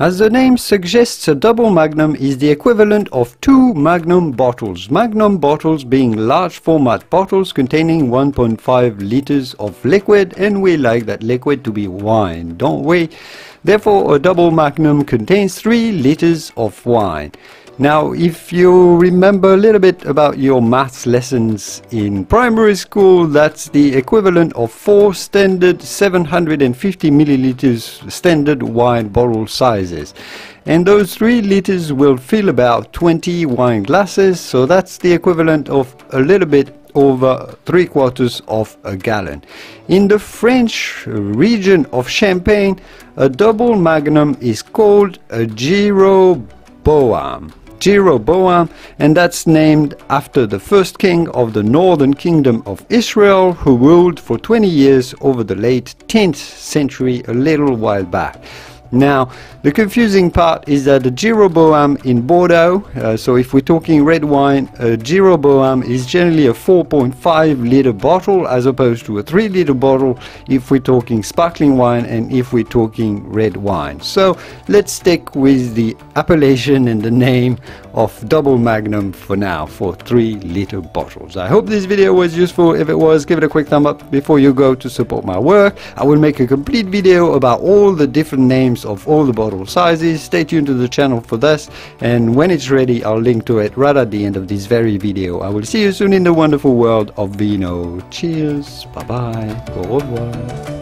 As the name suggests, a double magnum is the equivalent of two magnum bottles. Magnum bottles being large format bottles containing 1.5 liters of liquid, and we like that liquid to be wine, don't we? Therefore, a double magnum contains 3 liters of wine. Now, if you remember a little bit about your maths lessons in primary school, that's the equivalent of 4 standard 750 milliliters standard wine bottle sizes. And those 3 liters will fill about 20 wine glasses, so that's the equivalent of a little bit over 3/4 of a gallon. In the French region of Champagne, a double magnum is called a Jeroboam. Jeroboam, and that's named after the first king of the northern kingdom of Israel, who ruled for 20 years over the late 10th century a little while back. Now, the confusing part is that the Jeroboam in Bordeaux, so if we're talking red wine, a Jeroboam is generally a 4.5 litre bottle as opposed to a 3 litre bottle if we're talking sparkling wine and if we're talking red wine. So let's stick with the appellation and the name of double magnum for now, for 3 litre bottles. I hope this video was useful. If it was, give it a quick thumb up before you go to support my work. I will make a complete video about all the different names of all the bottle sizes. Stay tuned to the channel for this, and when it's ready I'll link to it right at the end of this very video. I will see you soon in the wonderful world of vino. Cheers, bye bye, au revoir.